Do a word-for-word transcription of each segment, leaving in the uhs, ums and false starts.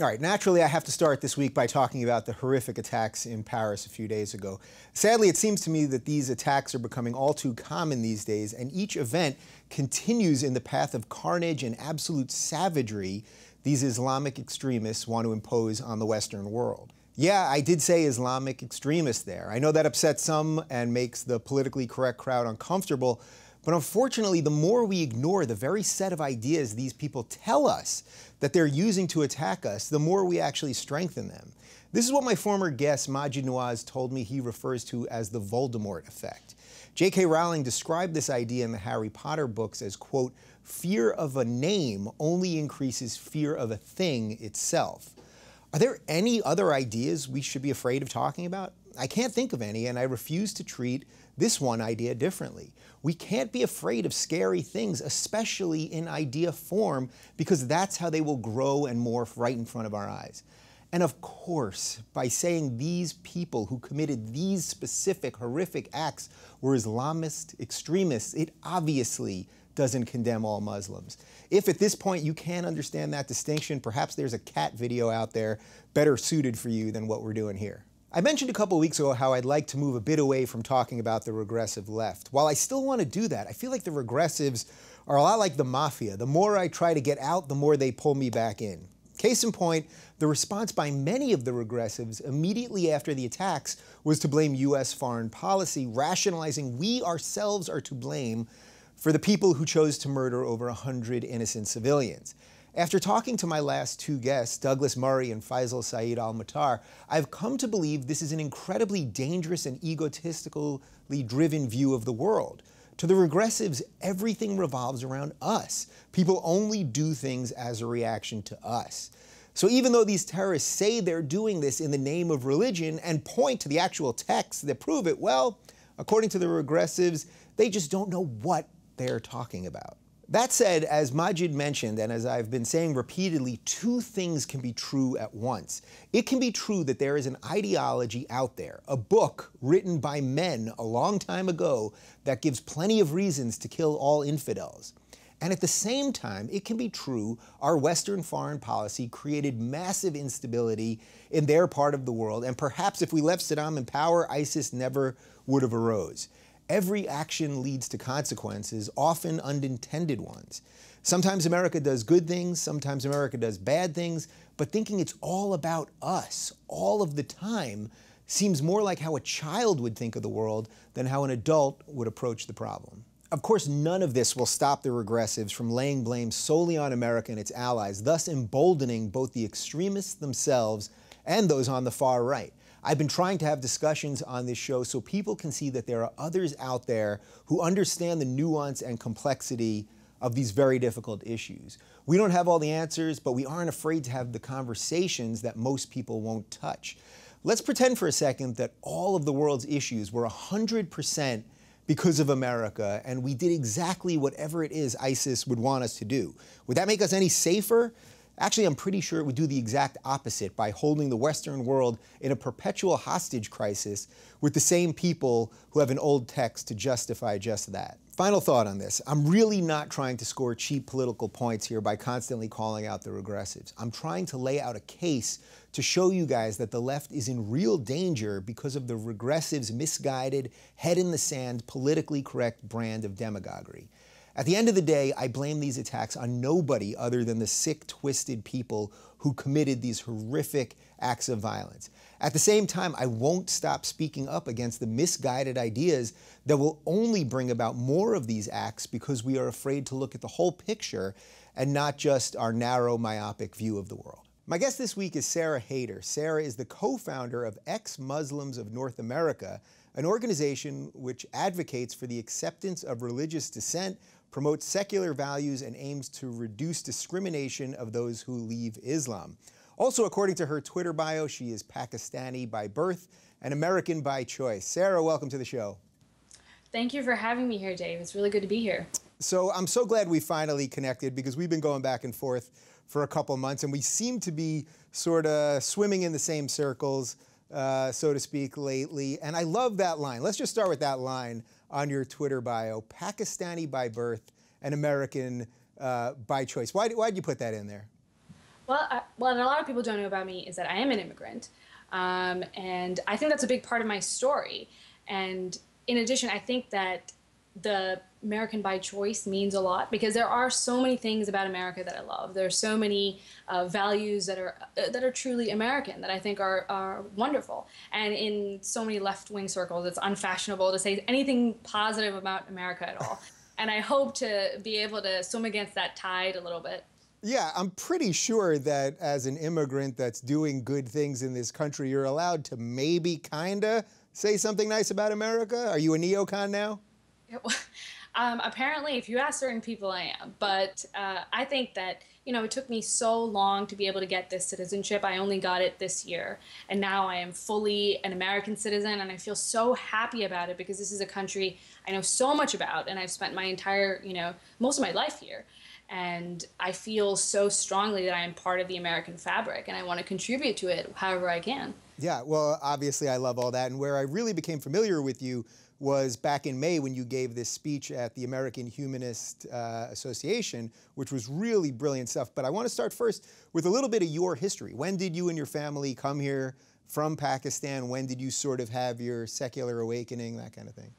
All right, naturally, I have to start this week by talking about the horrific attacks in Paris a few days ago. Sadly, it seems to me that these attacks are becoming all too common these days, and each event continues in the path of carnage and absolute savagery these Islamic extremists want to impose on the Western world. Yeah, I did say Islamic extremists there. I know that upsets some and makes the politically correct crowd uncomfortable, but unfortunately, the more we ignore the very set of ideas these people tell us that they're using to attack us, the more we actually strengthen them. This is what my former guest, Majid Nawaz, told me he refers to as the Voldemort effect. J K. Rowling described this idea in the Harry Potter books as, quote, fear of a name only increases fear of a thing itself. Are there any other ideas we should be afraid of talking about? I can't think of any, and I refuse to treat this one idea differently. We can't be afraid of scary things, especially in idea form, because that's how they will grow and morph right in front of our eyes. And of course, by saying these people who committed these specific horrific acts were Islamist extremists, it obviously doesn't condemn all Muslims. If at this point you can't understand that distinction, perhaps there's a cat video out there better suited for you than what we're doing here. I mentioned a couple weeks ago how I'd like to move a bit away from talking about the regressive left. While I still want to do that, I feel like the regressives are a lot like the mafia. The more I try to get out, the more they pull me back in. Case in point, the response by many of the regressives immediately after the attacks was to blame U S foreign policy, rationalizing we ourselves are to blame for the people who chose to murder over one hundred innocent civilians. After talking to my last two guests, Douglas Murray and Faisal Saeed al Matar, I've come to believe this is an incredibly dangerous and egotistically driven view of the world. To the regressives, everything revolves around us. People only do things as a reaction to us. So even though these terrorists say they're doing this in the name of religion and point to the actual texts that prove it, well, according to the regressives, they just don't know what they're talking about. That said, as Majid mentioned, and as I've been saying repeatedly, two things can be true at once. It can be true that there is an ideology out there, a book written by men a long time ago that gives plenty of reasons to kill all infidels. And at the same time, it can be true our Western foreign policy created massive instability in their part of the world, and perhaps if we left Saddam in power, ISIS never would have arose. Every action leads to consequences, often unintended ones. Sometimes America does good things, sometimes America does bad things, but thinking it's all about us all of the time seems more like how a child would think of the world than how an adult would approach the problem. Of course, none of this will stop the regressives from laying blame solely on America and its allies, thus emboldening both the extremists themselves and those on the far right. I've been trying to have discussions on this show so people can see that there are others out there who understand the nuance and complexity of these very difficult issues. We don't have all the answers, but we aren't afraid to have the conversations that most people won't touch. Let's pretend for a second that all of the world's issues were one hundred percent because of America, and we did exactly whatever it is ISIS would want us to do. Would that make us any safer? Actually, I'm pretty sure it would do the exact opposite by holding the Western world in a perpetual hostage crisis with the same people who have an old text to justify just that. Final thought on this. I'm really not trying to score cheap political points here by constantly calling out the regressives. I'm trying to lay out a case to show you guys that the left is in real danger because of the regressives' misguided, head-in-the-sand, politically correct brand of demagoguery. At the end of the day, I blame these attacks on nobody other than the sick, twisted people who committed these horrific acts of violence. At the same time, I won't stop speaking up against the misguided ideas that will only bring about more of these acts because we are afraid to look at the whole picture and not just our narrow, myopic view of the world. My guest this week is Sarah Haider. Sarah is the co-founder of Ex-Muslims of North America, an organization which advocates for the acceptance of religious dissent, promotes secular values, and aims to reduce discrimination of those who leave Islam. Also, according to her Twitter bio, she is Pakistani by birth and American by choice. Sarah, welcome to the show. Thank you for having me here, Dave. It's really good to be here. So I'm so glad we finally connected because we've been going back and forth for a couple months, and we seem to be sort of swimming in the same circles, uh, so to speak, lately. And I love that line. Let's just start with that line on your Twitter bio, Pakistani by birth and American uh, by choice. Why, why'd you put that in there? Well, I, well, and a lot of people don't know about me is that I am an immigrant. Um, and I think that's a big part of my story. And in addition, I think that the American by choice means a lot, because there are so many things about America that I love. There are so many uh, values that are uh, that are truly American that I think are, are wonderful. And in so many left-wing circles, it's unfashionable to say anything positive about America at all. And I hope to be able to swim against that tide a little bit. Yeah, I'm pretty sure that as an immigrant that's doing good things in this country, you're allowed to maybe kinda say something nice about America. Are you a neocon now? Um, apparently, if you ask certain people, I am. But uh, I think that, you know, it took me so long to be able to get this citizenship. I only got it this year. And now I am fully an American citizen, and I feel so happy about it, because this is a country I know so much about, and I've spent my entire, you know, most of my life here. And I feel so strongly that I am part of the American fabric, and I want to contribute to it however I can. Yeah, well, obviously I love all that. And where I really became familiar with you was back in May when you gave this speech at the American Humanist uh, Association, which was really brilliant stuff. But I want to start first with a little bit of your history. When did you and your family come here from Pakistan? When did you sort of have your secular awakening, that kind of thing?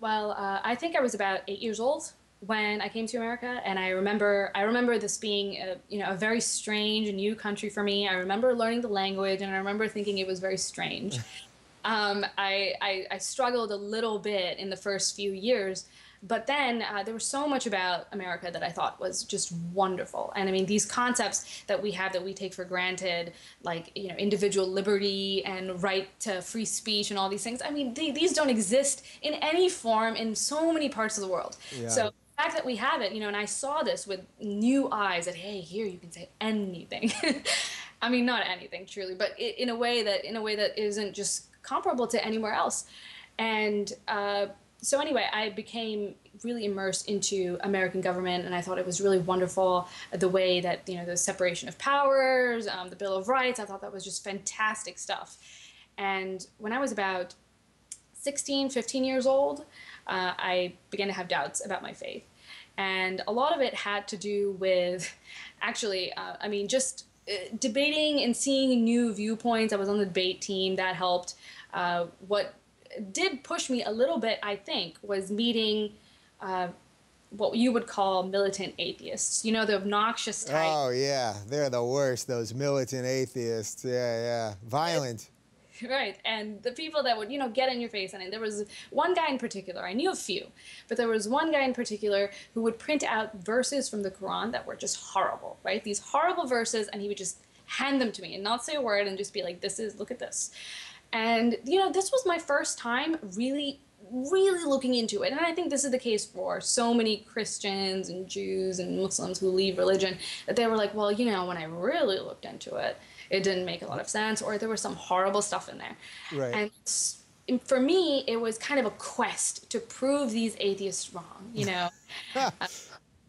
Well, uh, I think I was about eight years old when I came to America, and I remember I remember this being a, you know, a very strange and new country for me. I remember learning the language, and I remember thinking it was very strange. um, I, I, I struggled a little bit in the first few years, but then uh, there was so much about America that I thought was just wonderful. And I mean, these concepts that we have that we take for granted, like, you know, individual liberty and right to free speech and all these things, I mean, they, these don't exist in any form in so many parts of the world. Yeah. So the fact that we have it, you know, and I saw this with new eyes, that, hey, here you can say anything. I mean, not anything, truly, but in a way that in a way that isn't just comparable to anywhere else. And uh, so anyway, I became really immersed into American government, and I thought it was really wonderful the way that, you know, the separation of powers, um, the Bill of Rights, I thought that was just fantastic stuff. And when I was about sixteen, fifteen years old, Uh, I began to have doubts about my faith. And a lot of it had to do with, actually, uh, I mean, just uh, debating and seeing new viewpoints. I was on the debate team. That helped. Uh, what did push me a little bit, I think, was meeting uh, what you would call militant atheists. You know, the obnoxious type. Oh, yeah. They're the worst, those militant atheists. Yeah, yeah. Violent. It's right, and the people that would, you know, get in your face. And there was one guy in particular, I knew a few, but there was one guy in particular who would print out verses from the Quran that were just horrible, right? These horrible verses, and he would just hand them to me and not say a word and just be like, this is, look at this. And, you know, this was my first time really, really looking into it. And I think this is the case for so many Christians and Jews and Muslims who leave religion, that they were like, well, you know, when I really looked into it, it didn't make a lot of sense, or there was some horrible stuff in there. Right. And for me, it was kind of a quest to prove these atheists wrong, you know. uh,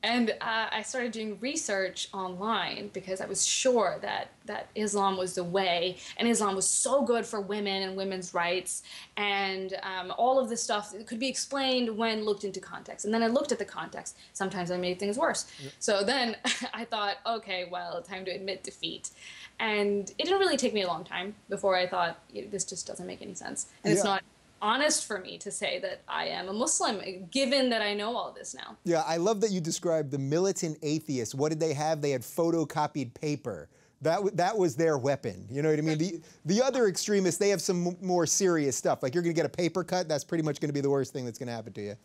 and uh, I started doing research online, because I was sure that, that Islam was the way, and Islam was so good for women and women's rights, and um, all of this stuff could be explained when looked into context. And then I looked at the context. Sometimes I made things worse. Yep. So then I thought, okay, well, time to admit defeat. And it didn't really take me a long time before I thought, this just doesn't make any sense. And yeah. It's not honest for me to say that I am a Muslim, given that I know all this now. Yeah, I love that you described the militant atheists. What did they have? They had photocopied paper. That, that was their weapon. You know what I mean? The, the other extremists, they have some more serious stuff. Like, you're going to get a paper cut. That's pretty much going to be the worst thing that's going to happen to you.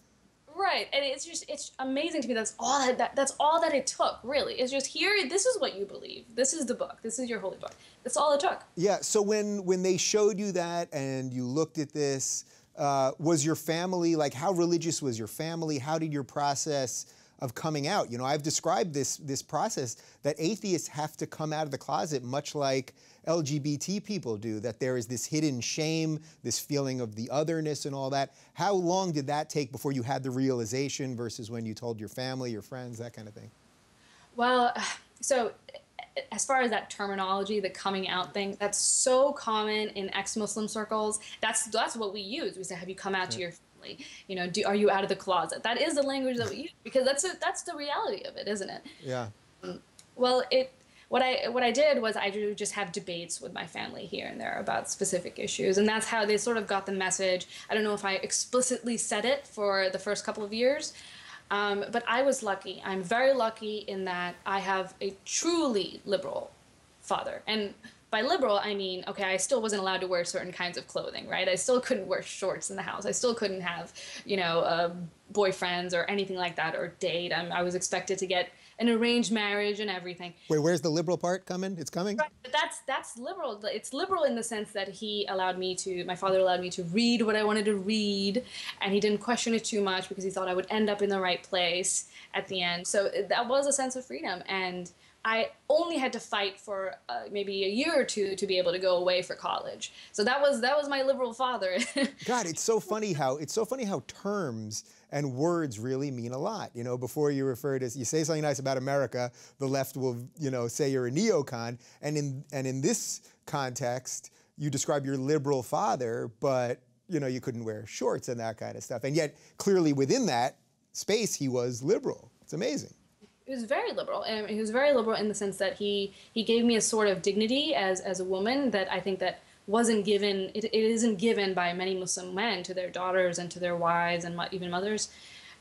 Right, and it's just, it's amazing to me. That's all that, that that's all that it took, really. It's just, here, this is what you believe. This is the book. This is your holy book. That's all it took. Yeah, so when, when they showed you that and you looked at this, uh, was your family, like, how religious was your family? How did your process of coming out? You know, I've described this, this process that atheists have to come out of the closet, much like L G B T people do, that there is this hidden shame, this feeling of the otherness and all that. How long did that take before you had the realization versus when you told your family, your friends, that kind of thing? Well, so as far as that terminology, the coming out thing, that's so common in ex-Muslim circles. That's, that's what we use. We say, have you come out yeah. to your family? You know, do, are you out of the closet? That is the language that we use, because that's, a, that's the reality of it, isn't it? Yeah. Um, well, it... what I what I did was I do just have debates with my family here and there about specific issues, and that's how they sort of got the message. I don't know if I explicitly said it for the first couple of years, um, but I was lucky. I'm very lucky in that I have a truly liberal father. And by liberal, I mean, okay, I still wasn't allowed to wear certain kinds of clothing, right? I still couldn't wear shorts in the house. I still couldn't have, you know, uh, boyfriends or anything like that, or date. I'm, I was expected to get an arranged marriage and everything. Wait, where's the liberal part coming? It's coming? Right, but that's, that's liberal. It's liberal in the sense that he allowed me to, my father allowed me to read what I wanted to read, and he didn't question it too much because he thought I would end up in the right place at the end. So that was a sense of freedom. And I only had to fight for uh, maybe a year or two to be able to go away for college. So that was that was my liberal father. God, it's so funny how it's so funny how terms and words really mean a lot. You know, before you refer to, you say something nice about America, the left will, you know, say you're a neocon, and in and in this context, you describe your liberal father, but you know, you couldn't wear shorts and that kind of stuff, and yet clearly within that space, he was liberal. It's amazing. He was very liberal. I mean, he was very liberal in the sense that he he gave me a sort of dignity as as a woman that I think that wasn't given. It, it isn't given by many Muslim men to their daughters and to their wives and even mothers.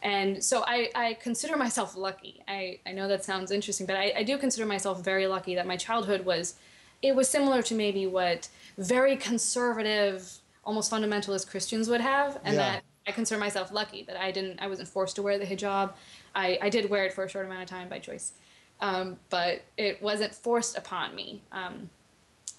And so I, I consider myself lucky. I, I know that sounds interesting, but I, I do consider myself very lucky that my childhood was, it was similar to maybe what very conservative, almost fundamentalist Christians would have, and yeah. that I consider myself lucky that I didn't, I wasn't forced to wear the hijab. I, I did wear it for a short amount of time by choice, um, but it wasn't forced upon me. Um,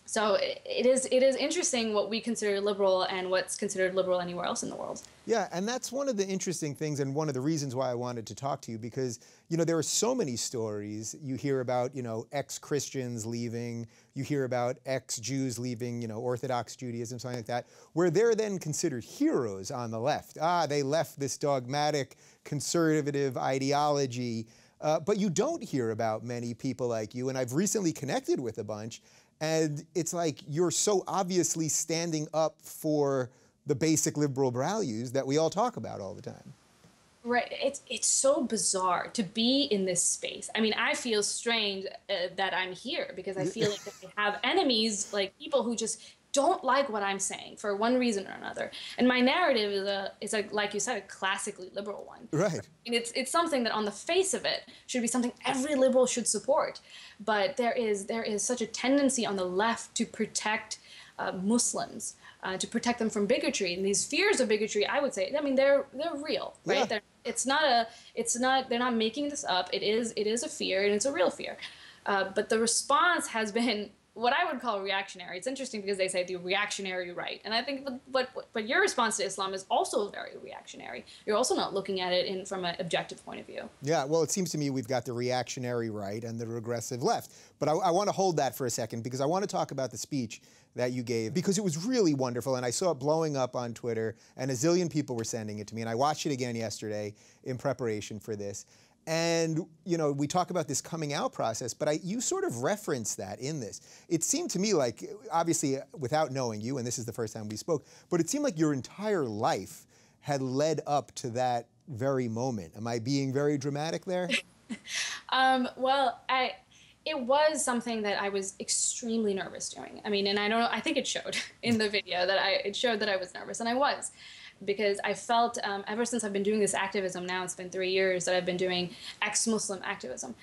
so it, it is it is interesting what we consider liberal and what's considered liberal anywhere else in the world. Yeah, and that's one of the interesting things and one of the reasons why I wanted to talk to you, because, you know, there are so many stories you hear about, you know, ex-Christians leaving, you hear about ex-Jews leaving, you know, Orthodox Judaism, something like that, where they're then considered heroes on the left. Ah, they left this dogmatic conservative ideology, uh, but you don't hear about many people like you, and I've recently connected with a bunch, and it's like you're so obviously standing up for the basic liberal values that we all talk about all the time. Right. It's, it's so bizarre to be in this space. I mean, I feel strange uh, that I'm here because I feel like I have enemies, like people who just don't like what I'm saying for one reason or another. And my narrative is a, is a, like you said, a classically liberal one. Right. And it's, it's something that on the face of it should be something every liberal should support. But there is, there is such a tendency on the left to protect uh, Muslims, uh, to protect them from bigotry. And these fears of bigotry, I would say, I mean, they're, they're real, right? Yeah. They're, it's not a, it's not, they're not making this up. It is, it is a fear, and it's a real fear. Uh, but the response has been what I would call reactionary. It's interesting because they say the reactionary right. And I think what, what, but your response to Islam is also very reactionary. You're also not looking at it in, from an objective point of view. Yeah, well, it seems to me we've got the reactionary right and the regressive left. But I, I want to hold that for a second because I want to talk about the speech that you gave, because it was really wonderful, and I saw it blowing up on Twitter, and a zillion people were sending it to me, and I watched it again yesterday in preparation for this. And, you know, we talk about this coming out process, but I, you sort of reference that in this. It seemed to me like, obviously, without knowing you, and this is the first time we spoke, but it seemed like your entire life had led up to that very moment. Am I being very dramatic there? um, well, I, it was something that I was extremely nervous doing. I mean, and I don't know, I think it showed in the video that I, it showed that I was nervous, and I was. Because I felt, um, ever since I've been doing this activism now, it's been three years that I've been doing ex-Muslim activism,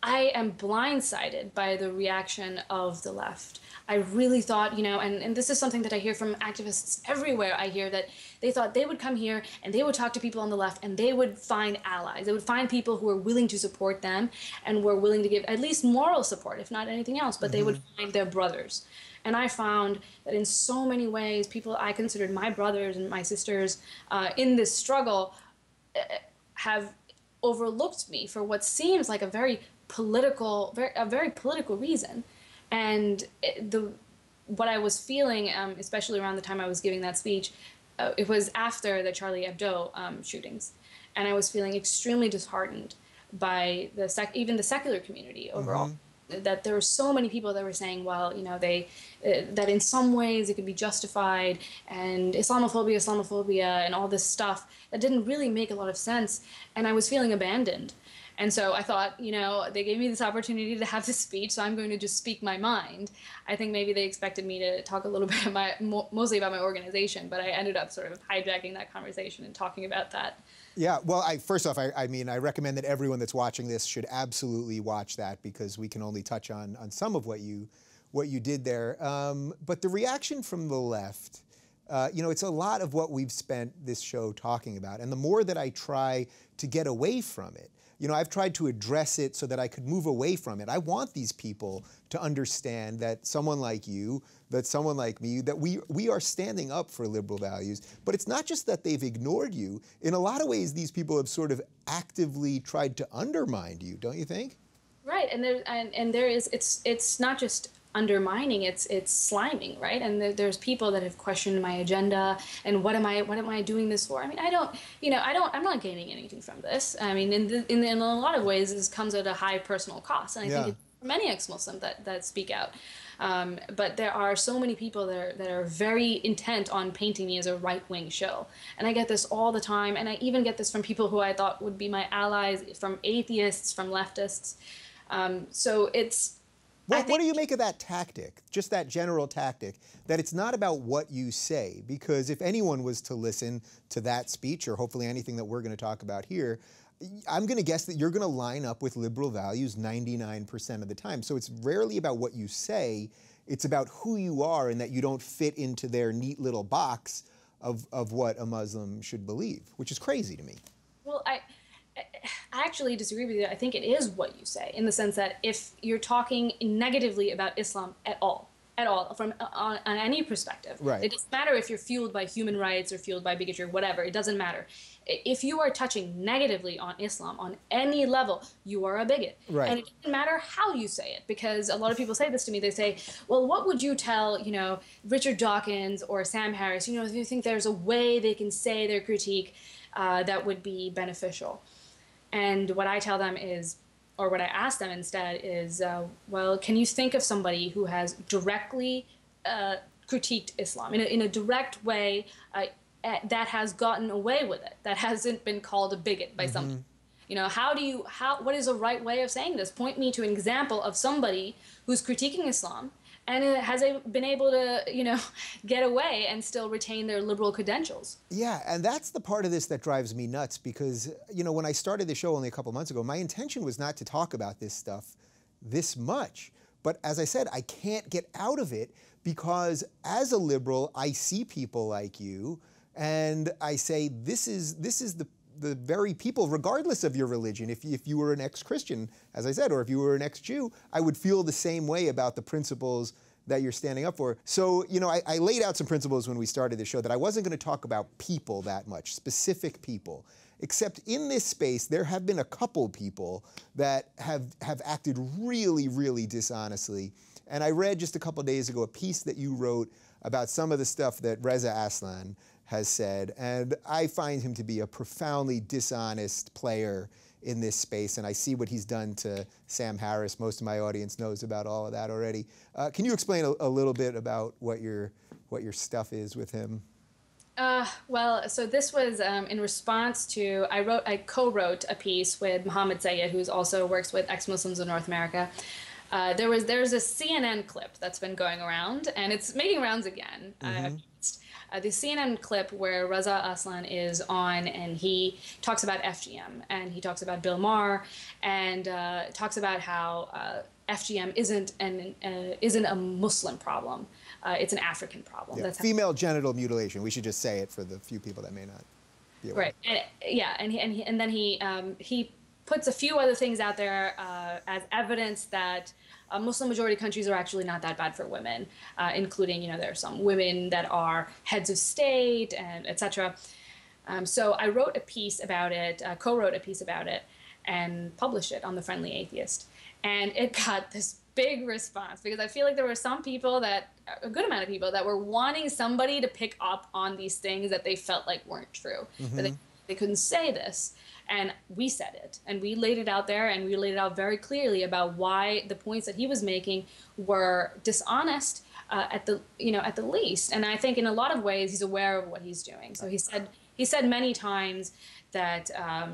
I am blindsided by the reaction of the left. I really thought, you know, and, and this is something that I hear from activists everywhere. I hear that they thought they would come here and they would talk to people on the left and they would find allies. They would find people who were willing to support them and were willing to give at least moral support, if not anything else, but mm-hmm. they would find their brothers. And I found that in so many ways, people I considered my brothers and my sisters uh, in this struggle uh, have overlooked me for what seems like a very political, very, a very political reason. And the what I was feeling, um, especially around the time I was giving that speech, uh, it was after the Charlie Hebdo um, shootings, and I was feeling extremely disheartened by the sec even the secular community overall. Mm-hmm. That there were so many people that were saying, well, you know, they, uh, that in some ways it could be justified, and Islamophobia, Islamophobia, and all this stuff that didn't really make a lot of sense, and I was feeling abandoned. And so I thought, you know, they gave me this opportunity to have this speech, so I'm going to just speak my mind. I think maybe they expected me to talk a little bit of my, mostly about my organization, but I ended up sort of hijacking that conversation and talking about that. Yeah, well, I, first off, I, I mean, I recommend that everyone that's watching this should absolutely watch that, because we can only touch on, on some of what you, what you did there. Um, but the reaction from the left, Uh, you know, it's a lot of what we've spent this show talking about. And the more that I try to get away from it, you know, I've tried to address it so that I could move away from it. I want these people to understand that someone like you, that someone like me, that we, we are standing up for liberal values. But it's not just that they've ignored you. In a lot of ways, these people have sort of actively tried to undermine you, don't you think? Right, and there, and, and there is, it's, it's not just undermining, it's it's sliming, right? And th there's people that have questioned my agenda and what am I what am I doing this for? I mean, I don't, you know, I don't, I'm not gaining anything from this. I mean, in the, in, the, in a lot of ways, this comes at a high personal cost, and I yeah. think it's many ex-Muslims that that speak out. Um, but there are so many people that are, that are very intent on painting me as a right-wing shill. And I get this all the time, and I even get this from people who I thought would be my allies, from atheists, from leftists. Um, so it's, What, what do you make of that tactic, just that general tactic, that it's not about what you say? Because if anyone was to listen to that speech, or hopefully anything that we're going to talk about here, I'm going to guess that you're going to line up with liberal values ninety-nine percent of the time. So it's rarely about what you say. It's about who you are and that you don't fit into their neat little box of, of what a Muslim should believe, which is crazy to me. Well, I... I actually disagree with you. I think it is what you say, in the sense that if you're talking negatively about Islam at all, at all, from on, on any perspective, right. It doesn't matter if you're fueled by human rights or fueled by bigotry or whatever, it doesn't matter. If you are touching negatively on Islam on any level, you are a bigot. Right. And it doesn't matter how you say it, because a lot of people say this to me. They say, well, what would you tell, you know, Richard Dawkins or Sam Harris? You know, do you think there's a way they can say their critique uh, that would be beneficial? And what I tell them is, or what I ask them instead is, uh, well, can you think of somebody who has directly uh, critiqued Islam in a, in a direct way uh, that has gotten away with it, that hasn't been called a bigot by mm-hmm. someone? You know, how do you, how, what is the right way of saying this? Point me to an example of somebody who's critiquing Islam and it has been able to, you know, get away and still retain their liberal credentials. Yeah, and that's the part of this that drives me nuts, because, you know, when I started the show only a couple months ago, my intention was not to talk about this stuff this much. But as I said, I can't get out of it, because as a liberal, I see people like you and I say, this is, this is the the very people, regardless of your religion. If, if you were an ex-Christian, as I said, or if you were an ex-Jew, I would feel the same way about the principles that you're standing up for. So, you know, I, I laid out some principles when we started the show that I wasn't going to talk about people that much, specific people. Except in this space, there have been a couple people that have, have acted really, really dishonestly. And I read just a couple days ago a piece that you wrote about some of the stuff that Reza Aslan has said, and I find him to be a profoundly dishonest player in this space, and I see what he's done to Sam Harris. Most of my audience knows about all of that already. Uh, can you explain a, a little bit about what your, what your stuff is with him? Uh, well, so this was um, in response to, I wrote, I co-wrote a piece with Mohammed Zayed, who also works with Ex-Muslims of North America. Uh, there was, there's a C N N clip that's been going around, and it's making rounds again. Mm-hmm. uh, Uh, the C N N clip where Reza Aslan is on and he talks about F G M and he talks about Bill Maher and uh, talks about how uh, F G M isn't an uh, isn't a Muslim problem; uh, it's an African problem. Yeah. That's female genital mutilation. We should just say it for the few people that may not be aware. Right. And, yeah. And he, and he, and then he um, he puts a few other things out there uh, as evidence that Uh, Muslim-majority countries are actually not that bad for women, uh, including, you know, there are some women that are heads of state and et cetera. Um, so I wrote a piece about it, uh, co-wrote a piece about it, and published it on the Friendly Atheist. And it got this big response, because I feel like there were some people that, a good amount of people, that were wanting somebody to pick up on these things that they felt like weren't true. Mm-hmm. But they, they couldn't say this. And we said it, and we laid it out there, and we laid it out very clearly about why the points that he was making were dishonest uh, at the, you know, at the least. And I think in a lot of ways he's aware of what he's doing. So he said he said many times that um,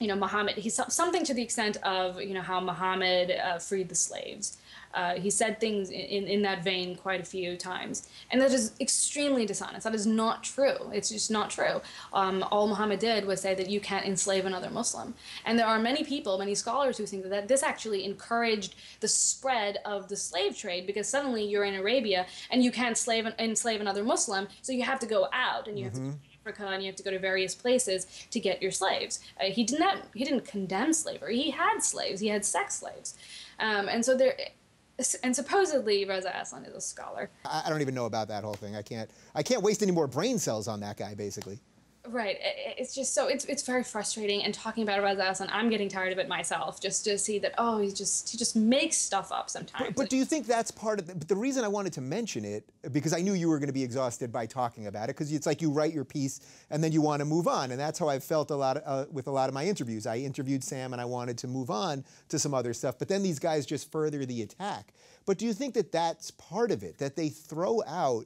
you know, Muhammad, he said something to the extent of, you know, how Muhammad uh, freed the slaves. Uh, he said things in, in that vein quite a few times. And that is extremely dishonest. That is not true. It's just not true. Um, all Muhammad did was say that you can't enslave another Muslim. And there are many people, many scholars who think that this actually encouraged the spread of the slave trade, because suddenly you're in Arabia and you can't slave, enslave another Muslim, so you have to go out and you mm-hmm. have to... Africa, and you have to go to various places to get your slaves. Uh, he did not. He didn't condemn slavery. He had slaves. He had sex slaves, um, and so there. And supposedly Reza Aslan is a scholar. I don't even know about that whole thing. I can't. I can't waste any more brain cells on that guy, basically. Right. It's just so. It's it's very frustrating. And talking about Reza Aslan, I'm getting tired of it myself. Just to see that. Oh, he just he just makes stuff up sometimes. But, but do you think that's part of the, the reason I wanted to mention it? Because I knew you were going to be exhausted by talking about it. Because it's like you write your piece and then you want to move on. And that's how I felt a lot uh, with a lot of my interviews. I interviewed Sam and I wanted to move on to some other stuff. But then these guys just further the attack. But do you think that that's part of it? That they throw out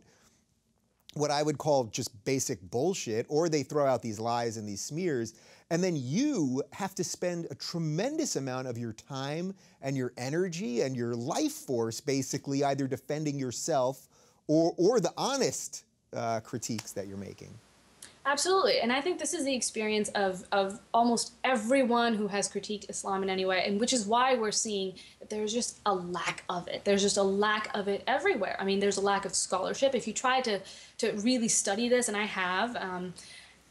what I would call just basic bullshit, or they throw out these lies and these smears, and then you have to spend a tremendous amount of your time and your energy and your life force basically either defending yourself or, or the honest uh, critiques that you're making. Absolutely, and I think this is the experience of, of almost everyone who has critiqued Islam in any way, and which is why we're seeing that there's just a lack of it. There's just a lack of it everywhere. I mean, there's a lack of scholarship. If you try to, to really study this, and I have, um,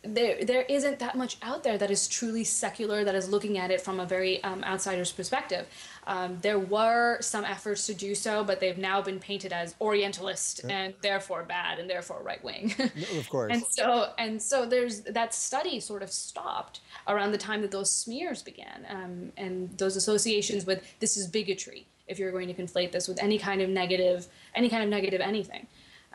there, there isn't that much out there that is truly secular, that is looking at it from a very um, outsider's perspective. Um, there were some efforts to do so, but they've now been painted as Orientalist yeah. and therefore bad and therefore right-wing. No, of course. And so, and so there's that study sort of stopped around the time that those smears began, um, and those associations with this is bigotry if you're going to conflate this with any kind of negative, any kind of negative anything.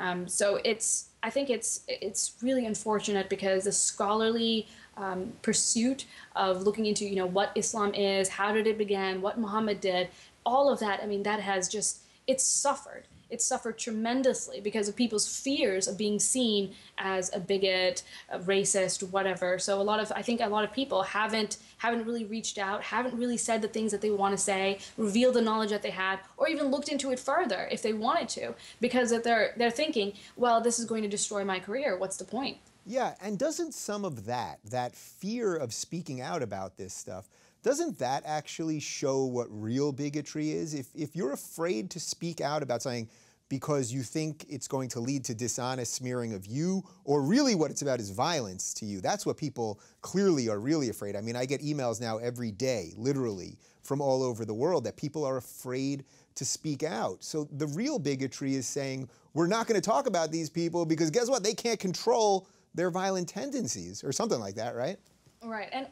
Um, so it's, I think it's, it's really unfortunate because the scholarly um, pursuit of looking into, you know, what Islam is, how did it begin, what Muhammad did, all of that, I mean, that has just, it's suffered. It's suffered tremendously because of people's fears of being seen as a bigot, a racist, whatever. So a lot of, I think a lot of people haven't, haven't really reached out, haven't really said the things that they want to say, revealed the knowledge that they had, or even looked into it further if they wanted to, because that they're, they're thinking, well, this is going to destroy my career. What's the point? Yeah, and doesn't some of that, that fear of speaking out about this stuff, doesn't that actually show what real bigotry is? If, if you're afraid to speak out about something because you think it's going to lead to dishonest smearing of you, or really what it's about is violence to you, that's what people clearly are really afraid. I mean, I get emails now every day, literally, from all over the world that people are afraid to speak out. So the real bigotry is saying, we're not going to talk about these people because guess what? They can't control their violent tendencies or something like that, right? Right. And,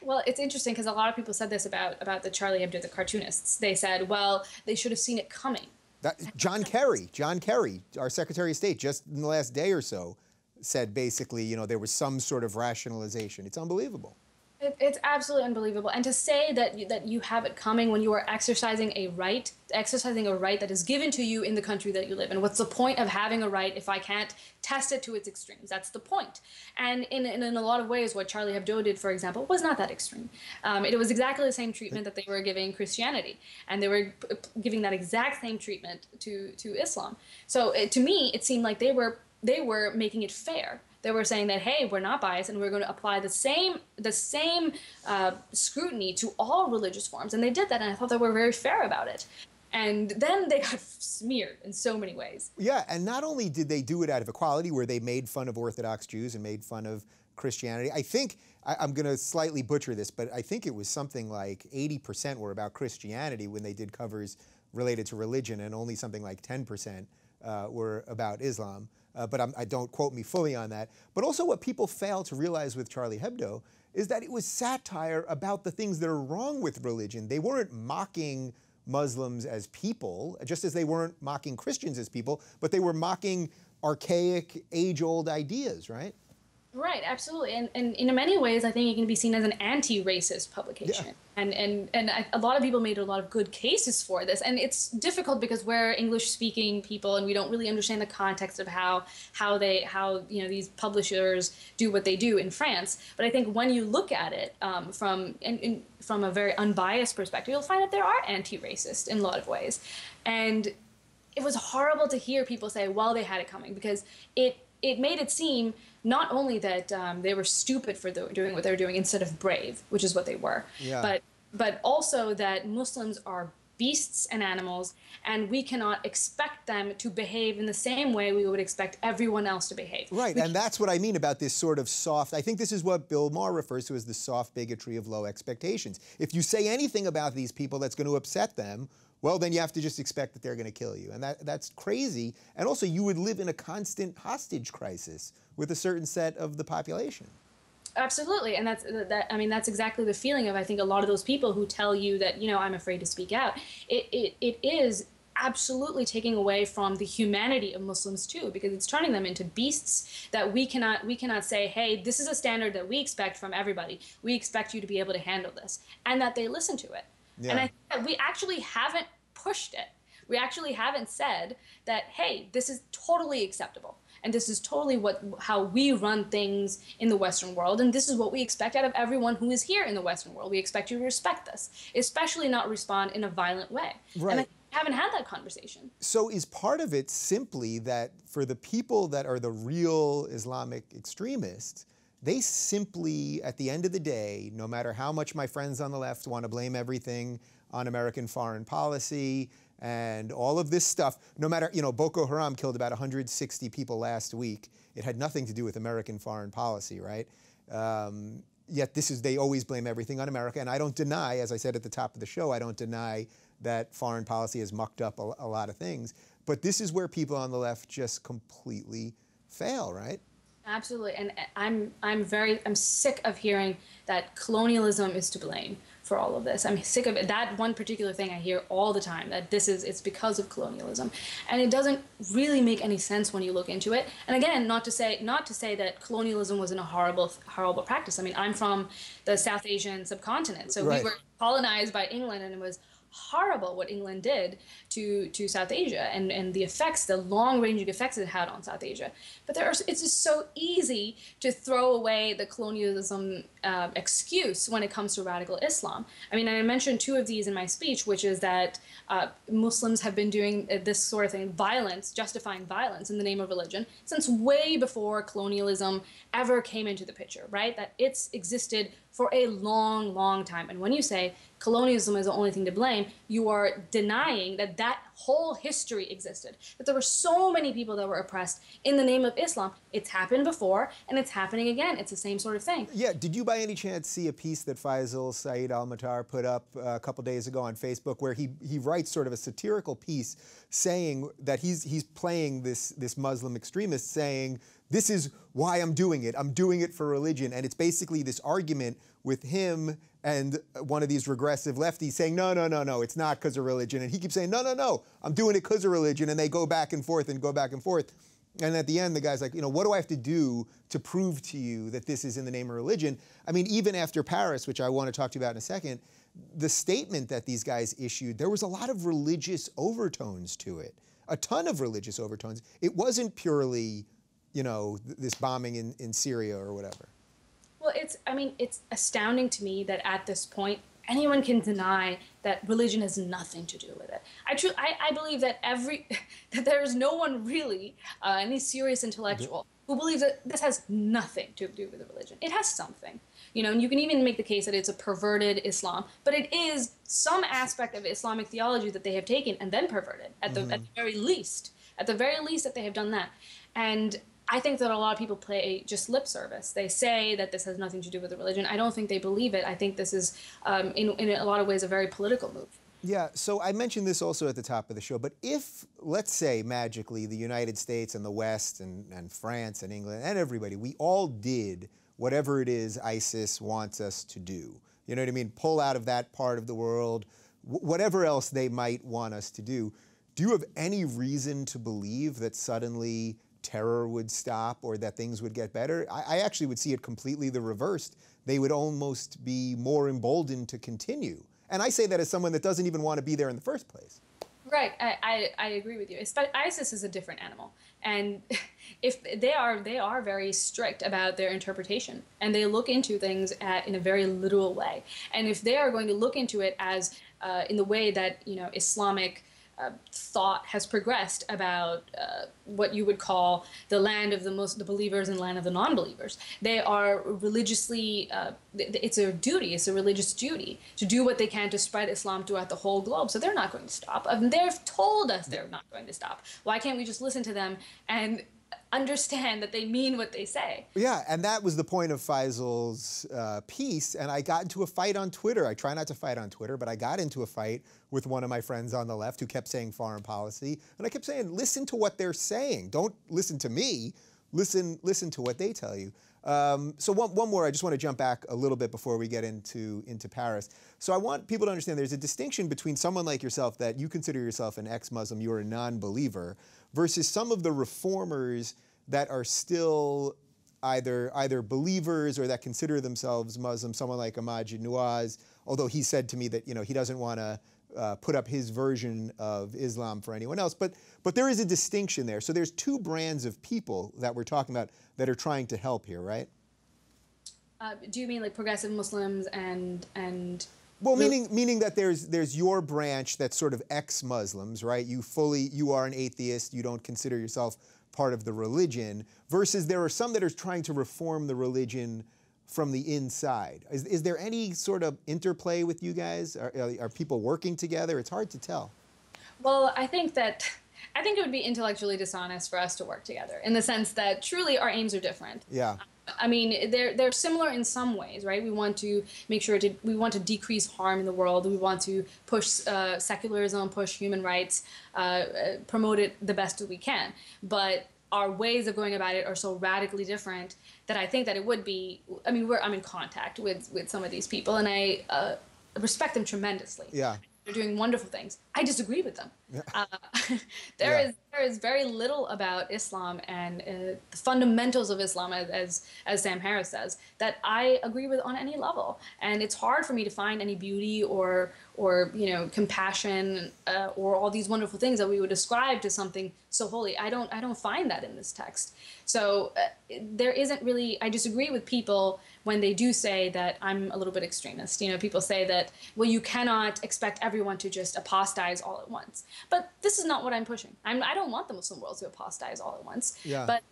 well, it's interesting because a lot of people said this about, about the Charlie Hebdo, the cartoonists. They said, well, they should have seen it coming. That, John Kerry, John Kerry, our Secretary of State, just in the last day or so, said basically, you know, there was some sort of rationalization. It's unbelievable. It, it's absolutely unbelievable. And to say that you, that you have it coming when you are exercising a right, exercising a right that is given to you in the country that you live in. What's the point of having a right if I can't test it to its extremes? That's the point. And in, in, in a lot of ways, what Charlie Hebdo did, for example, was not that extreme. Um, it was exactly the same treatment that they were giving Christianity. And they were giving that exact same treatment to, to Islam. So it, to me, it seemed like they were, they were making it fair. They were saying that, hey, we're not biased, and we're going to apply the same the same uh, scrutiny to all religious forms. And they did that, and I thought they were very fair about it. And then they got smeared in so many ways. Yeah, and not only did they do it out of equality, where they made fun of Orthodox Jews and made fun of Christianity. I think, I, I'm going to slightly butcher this, but I think it was something like eighty percent were about Christianity when they did covers related to religion, and only something like ten percent uh, were about Islam. Uh, but I'm, I don't quote me fully on that. But also what people fail to realize with Charlie Hebdo is that it was satire about the things that are wrong with religion. They weren't mocking Muslims as people, just as they weren't mocking Christians as people, but they were mocking archaic, age-old ideas, right? Right, absolutely. And, and in many ways, I think it can be seen as an anti-racist publication. Yeah. And, and, and I, a lot of people made a lot of good cases for this. And it's difficult because we're English-speaking people and we don't really understand the context of how, how, they, how you know, these publishers do what they do in France. But I think when you look at it um, from, in, in, from a very unbiased perspective, you'll find that there are anti-racist in a lot of ways. And it was horrible to hear people say, well, they had it coming, because it it made it seem not only that um, they were stupid for doing what they were doing instead of brave, which is what they were, yeah. but but also that Muslims are beasts and animals, and we cannot expect them to behave in the same way we would expect everyone else to behave. Right, we and that's what I mean about this sort of soft, I think this is what Bill Maher refers to as the soft bigotry of low expectations. If you say anything about these people that's going to upset them, well, then you have to just expect that they're going to kill you. And that, that's crazy. And also, you would live in a constant hostage crisis with a certain set of the population. Absolutely. And that's, that, I mean, that's exactly the feeling of, I think, a lot of those people who tell you that, you know, I'm afraid to speak out. It, it, it is absolutely taking away from the humanity of Muslims, too, because it's turning them into beasts that we cannot, we cannot say, hey, this is a standard that we expect from everybody. We expect you to be able to handle this, and that they listen to it. Yeah. And I think that we actually haven't pushed it. We actually haven't said that, hey, this is totally acceptable. And this is totally what how we run things in the Western world. And this is what we expect out of everyone who is here in the Western world. We expect you to respect this, especially not respond in a violent way. Right. And I haven't had that conversation. So is part of it simply that for the people that are the real Islamic extremists, they simply, at the end of the day, no matter how much my friends on the left want to blame everything on American foreign policy and all of this stuff, no matter, you know, Boko Haram killed about one hundred sixty people last week. It had nothing to do with American foreign policy, right? Um, yet this is, they always blame everything on America. And I don't deny, as I said at the top of the show, I don't deny that foreign policy has mucked up a, a lot of things. But this is where people on the left just completely fail, right? Absolutely, and I'm I'm very I'm sick of hearing that colonialism is to blame for all of this. I'm sick of it. That one particular thing I hear all the time, that this is it's because of colonialism, and it doesn't really make any sense when you look into it. And again, not to say not to say that colonialism wasn't a horrible horrible practice. I mean, I'm from the South Asian subcontinent, so right. we were colonized by England, and it was horrible what England did to to South Asia and and the effects, the long-ranging effects it had on South Asia. But there are, it's just so easy to throw away the colonialism uh, excuse when it comes to radical Islam. I mean, I mentioned two of these in my speech, which is that uh, Muslims have been doing this sort of thing, violence, justifying violence in the name of religion, since way before colonialism ever came into the picture. Right, that it's existed for a long, long time. And when you say colonialism is the only thing to blame, you are denying that that whole history existed, that there were so many people that were oppressed in the name of Islam. It's happened before, and it's happening again. It's the same sort of thing. Yeah, did you by any chance see a piece that Faisal Saeed al matar put up a couple days ago on Facebook where he, he writes sort of a satirical piece saying that he's, he's playing this, this Muslim extremist saying, this is why I'm doing it. I'm doing it for religion. And it's basically this argument with him and one of these regressive lefties saying, no, no, no, no, it's not because of religion. And he keeps saying, no, no, no, I'm doing it because of religion. And they go back and forth and go back and forth. And at the end, the guy's like, you know, what do I have to do to prove to you that this is in the name of religion? I mean, even after Paris, which I want to talk to you about in a second, the statement that these guys issued, there was a lot of religious overtones to it, a ton of religious overtones. It wasn't purely, you know, this bombing in, in Syria or whatever. Well, it's, I mean, it's astounding to me that at this point, anyone can deny that religion has nothing to do with it. I, tr I, I believe that every, that there is no one really, uh, any serious intellectual, who believes that this has nothing to do with the religion. It has something. You know, and you can even make the case that it's a perverted Islam, but it is some aspect of Islamic theology that they have taken and then perverted, at the, mm-hmm. at the very least. At the very least that they have done that. And I think that a lot of people play just lip service. They say that this has nothing to do with the religion. I don't think they believe it. I think this is, um, in, in a lot of ways, a very political move. Yeah, so I mentioned this also at the top of the show, but if, let's say, magically, the United States and the West and, and France and England and everybody, we all did whatever it is ISIS wants us to do, you know what I mean? Pull out of that part of the world, whatever else they might want us to do, do you have any reason to believe that suddenly terror would stop or that things would get better. I, I actually would see it completely the reversed. They would almost be more emboldened to continue. And I say that as someone that doesn't even want to be there in the first place. Right, I, I, I agree with you. It's, ISIS is a different animal, and if they are they are very strict about their interpretation, and they look into things at, in a very literal way. And if they are going to look into it as uh, in the way that you know Islamic uh, thought has progressed about uh, what you would call the land of the most the believers and land of the non-believers, they are religiously. Uh, it's a duty. It's a religious duty to do what they can to spread Islam throughout the whole globe. So they're not going to stop. I mean, they've told us they're not going to stop. Why can't we just listen to them and understand that they mean what they say? Yeah, and that was the point of Faisal's uh, piece. And I got into a fight on Twitter. I try not to fight on Twitter, but I got into a fight with one of my friends on the left who kept saying foreign policy. And I kept saying, listen to what they're saying. Don't listen to me. Listen, listen to what they tell you. Um, so one, one more, I just want to jump back a little bit before we get into, into Paris. So I want people to understand there's a distinction between someone like yourself that you consider yourself an ex-Muslim, you're a non-believer, versus some of the reformers that are still either, either believers or that consider themselves Muslim, someone like Majid Nawaz, although he said to me that you know, he doesn't want to Uh, put up his version of Islam for anyone else, but but there is a distinction there. So there's two brands of people that we're talking about that are trying to help here, right? Uh, do you mean like progressive Muslims and and? Well, meaning meaning that there's there's your branch that's sort of ex-Muslims, right? You fully you are an atheist. You don't consider yourself part of the religion. Versus there are some that are trying to reform the religion from the inside. Is, is there any sort of interplay with you guys? Are, are people working together? It's hard to tell. Well, I think that, I think it would be intellectually dishonest for us to work together in the sense that truly our aims are different. Yeah. I mean, they're, they're similar in some ways, right? We want to make sure to, we want to decrease harm in the world. We want to push uh, secularism, push human rights, uh, promote it the best that we can. But our ways of going about it are so radically different that I think that it would be, I mean, we're, I'm in contact with, with some of these people, and I uh, respect them tremendously. Yeah. They're doing wonderful things. I disagree with them. Yeah. Uh, there yeah. is there is very little about Islam and uh, the fundamentals of Islam, as, as as Sam Harris says, that I agree with on any level. And it's hard for me to find any beauty or or you know compassion uh, or all these wonderful things that we would ascribe to something so holy. I don't I don't find that in this text. So uh, there isn't really. I disagree with people when they do say that I'm a little bit extremist. You know, people say that, well, you cannot expect everyone to just apostatize all at once. But this is not what I'm pushing. I'm, I don't want the Muslim world to apostatize all at once. Yeah. But,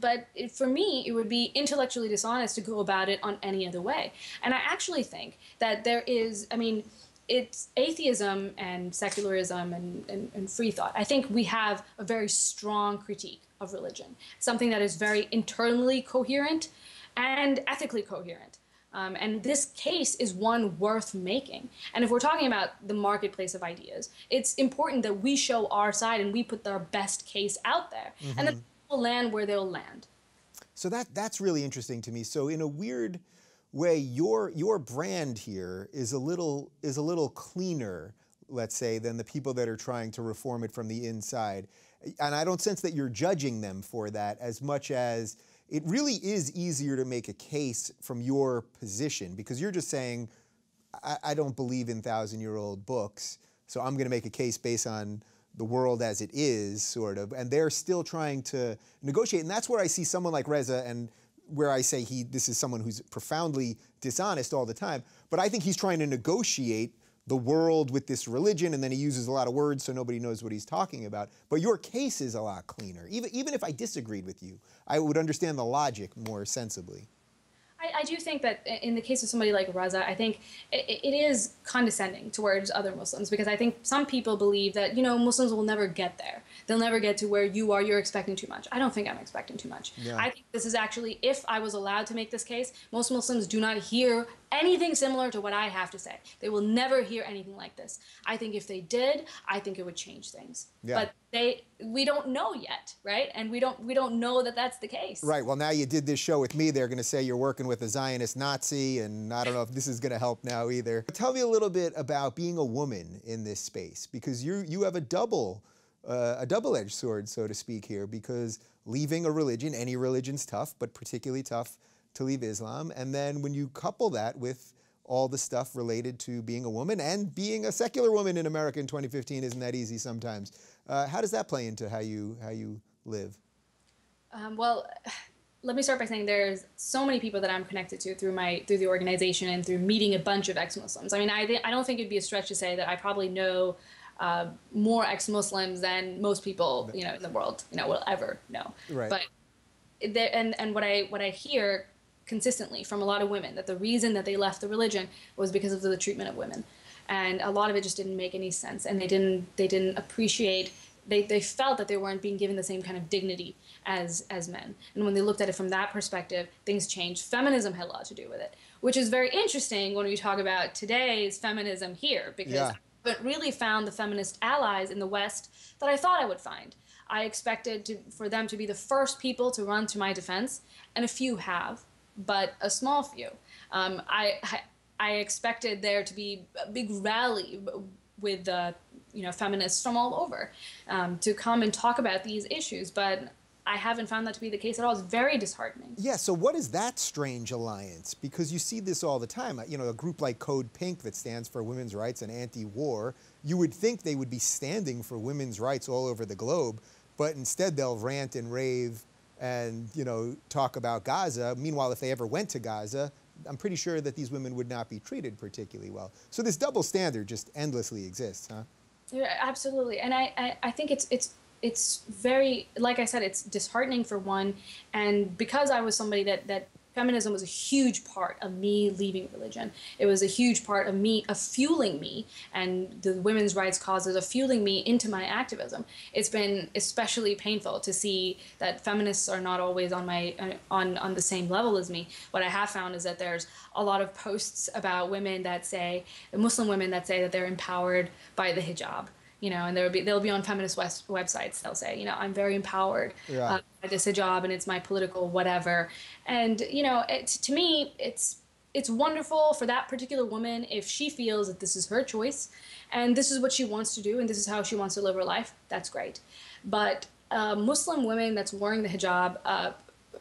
but it, for me, it would be intellectually dishonest to go about it on any other way. And I actually think that there is, I mean, it's atheism and secularism and, and, and free thought. I think we have a very strong critique of religion, something that is very internally coherent and ethically coherent. Um, and this case is one worth making. And if we're talking about the marketplace of ideas, it's important that we show our side and we put our best case out there. Mm-hmm. And then people land where they'll land. So that that's really interesting to me. So in a weird way, your your brand here is a little is a little cleaner, let's say, than the people that are trying to reform it from the inside. And I don't sense that you're judging them for that as much as it really is easier to make a case from your position, because you're just saying, I, I don't believe in thousand-year-old books, so I'm going to make a case based on the world as it is, sort of. And they're still trying to negotiate. And that's where I see someone like Reza, and where I say he, this is someone who's profoundly dishonest all the time. But I think he's trying to negotiate the world with this religion, and then he uses a lot of words so nobody knows what he's talking about. But your case is a lot cleaner. Even, even if I disagreed with you, I would understand the logic more sensibly. I, I do think that in the case of somebody like Reza, I think it, it is condescending towards other Muslims, because I think some people believe that, you know, Muslims will never get there. They'll never get to where you are. You're expecting too much. I don't think I'm expecting too much. Yeah. I think this is actually, if I was allowed to make this case, most Muslims do not hear anything similar to what I have to say. They will never hear anything like this. I think if they did, I think it would change things. Yeah. But they, we don't know yet, right? And we don't, we don't know that that's the case. Right. Well, now you did this show with me. They're going to say you're working with a Zionist Nazi, and I don't know if this is going to help now either. Tell me a little bit about being a woman in this space, because you you have a double uh, a double-edged sword, so to speak, here, because leaving a religion, any religion's tough, but particularly tough to leave Islam. And then when you couple that with all the stuff related to being a woman and being a secular woman in America in twenty fifteen isn't that easy sometimes. Uh, how does that play into how you, how you live? Um, well, let me start by saying there's so many people that I'm connected to through my through the organization and through meeting a bunch of ex-Muslims. I mean, I, th I don't think it'd be a stretch to say that I probably know uh, more ex-Muslims than most people, you know, in the world, you know, will ever know. Right. But there, and and what I what I hear consistently from a lot of women, that the reason that they left the religion was because of the treatment of women, and a lot of it just didn't make any sense, and they didn't they didn't appreciate. They, they felt that they weren't being given the same kind of dignity as, as men. And when they looked at it from that perspective, things changed. Feminism had a lot to do with it, which is very interesting when we talk about today's feminism here, because yeah. I haven't really found the feminist allies in the West that I thought I would find. I expected to, for them to be the first people to run to my defense, and a few have, but a small few. Um, I, I, I expected there to be a big rally with the uh, you know, feminists from all over um, to come and talk about these issues, but I haven't found that to be the case at all. It's very disheartening. Yeah, so what is that strange alliance? Because you see this all the time. You know, a group like Code Pink that stands for women's rights and anti-war, you would think they would be standing for women's rights all over the globe, but instead they'll rant and rave and, you know, talk about Gaza. Meanwhile, if they ever went to Gaza, I'm pretty sure that these women would not be treated particularly well. So this double standard just endlessly exists, huh? Yeah, absolutely. And I, I, I think it's it's it's very, like I said, it's disheartening for one. And because I was somebody that, that feminism was a huge part of me leaving religion. It was a huge part of me, of fueling me, and the women's rights causes of fueling me into my activism. It's been especially painful to see that feminists are not always on, my, on, on the same level as me. What I have found is that there's a lot of posts about women that say, Muslim women that say that they're empowered by the hijab. You know, and there'll be, they'll be on feminist west websites. They'll say, you know, I'm very empowered yeah. uh, by this hijab, and it's my political whatever. And you know, it, to me, it's it's wonderful for that particular woman if she feels that this is her choice, and this is what she wants to do, and this is how she wants to live her life. That's great. But uh, Muslim women that's wearing the hijab, uh,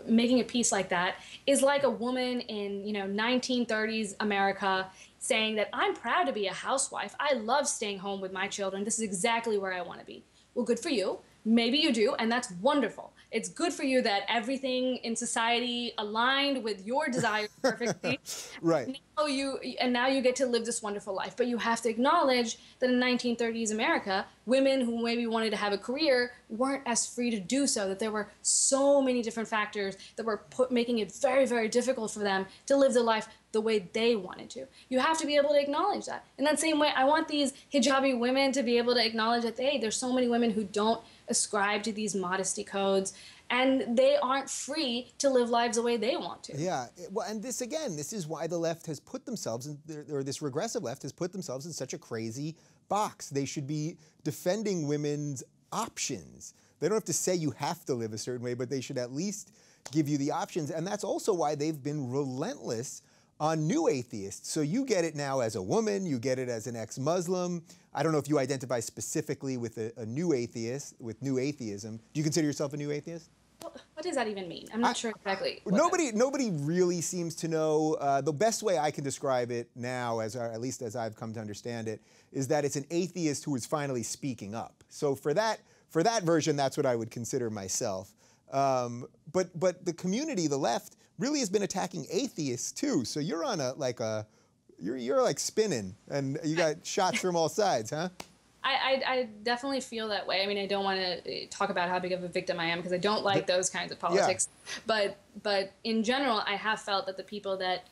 making a piece like that, is like a woman in you know nineteen thirties America saying that I'm proud to be a housewife. I love staying home with my children. This is exactly where I want to be. Well, good for you. Maybe you do, and that's wonderful. It's good for you that everything in society aligned with your desire perfectly. Right. And now, you, and now you get to live this wonderful life. But you have to acknowledge that in nineteen thirties America, women who maybe wanted to have a career weren't as free to do so, that there were so many different factors that were put, making it very, very difficult for them to live their life the way they wanted to. You have to be able to acknowledge that. In that same way, I want these hijabi women to be able to acknowledge that, hey, there's so many women who don't ascribe to these modesty codes, and they aren't free to live lives the way they want to. Yeah, well, and this again, this is why the left has put themselves, in, or this regressive left has put themselves in such a crazy box. They should be defending women's options. They don't have to say you have to live a certain way, but they should at least give you the options. And that's also why they've been relentless on new atheists. So you get it now as a woman, you get it as an ex-Muslim. I don't know if you identify specifically with a, a new atheist, with new atheism. Do you consider yourself a new atheist? What does that even mean? I'm not I, sure exactly. Nobody, nobody really seems to know. Uh, the best way I can describe it now, as or at least as I've come to understand it, is that it's an atheist who is finally speaking up. So for that, for that version, that's what I would consider myself. Um, but but the community, the left, really has been attacking atheists too. So you're on a like a, you're you're like spinning, and you got shots from all sides, huh? I, I, I definitely feel that way. I mean, I don't want to talk about how big of a victim I am because I don't like those kinds of politics. Yeah. But but in general, I have felt that the people that,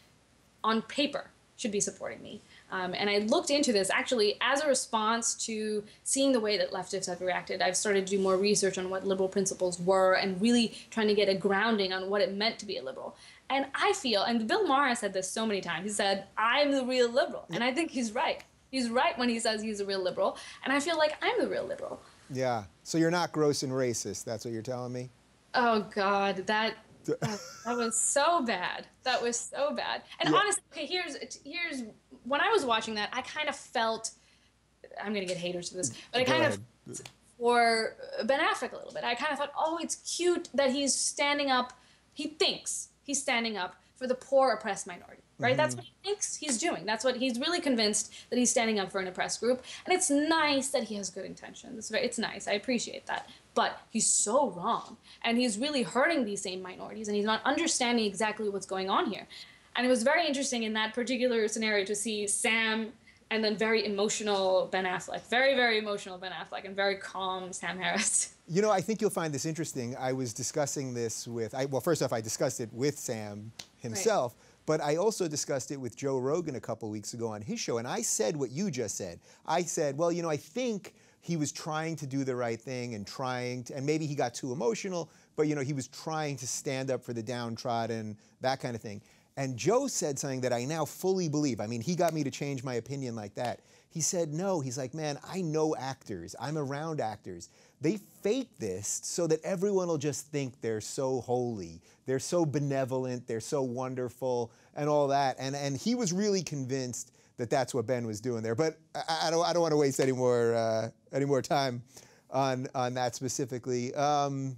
on paper, should be supporting me. Um, and I looked into this actually as a response to seeing the way that leftists have reacted. I've started to do more research on what liberal principles were and really trying to get a grounding on what it meant to be a liberal. And I feel, and Bill Maher said this so many times, he said, I'm the real liberal. And I think he's right. He's right when he says he's a real liberal. And I feel like I'm the real liberal. Yeah. So you're not gross and racist. That's what you're telling me? Oh, God. That... uh, that was so bad. That was so bad. And yeah. honestly, okay, here's here's when I was watching that, I kind of felt I'm gonna get haters for this, but I kind of for Ben Affleck a little bit. I kind of thought, oh, it's cute that he's standing up. He thinks he's standing up for the poor, oppressed minority, right? Mm-hmm. That's what he thinks he's doing. That's what he's really convinced that he's standing up for an oppressed group. And it's nice that he has good intentions. It's, very, it's nice. I appreciate that. But he's so wrong. And he's really hurting these same minorities. And he's not understanding exactly what's going on here. And it was very interesting in that particular scenario to see Sam and then very emotional Ben Affleck, very, very emotional Ben Affleck, and very calm Sam Harris. You know, I think you'll find this interesting. I was discussing this with, I, well, first off, I discussed it with Sam himself, right. But I also discussed it with Joe Rogan a couple weeks ago on his show, and I said what you just said. I said, well, you know, I think he was trying to do the right thing and trying to, and maybe he got too emotional, but, you know, he was trying to stand up for the downtrodden, that kind of thing. And Joe said something that I now fully believe. I mean, he got me to change my opinion like that. He said, no, he's like, man, I know actors. I'm around actors. They fake this so that everyone will just think they're so holy. They're so benevolent. They're so wonderful and all that. And, and he was really convinced that that's what Ben was doing there. But I, I don't, I don't want to waste any more, uh, any more time on, on that specifically. Um,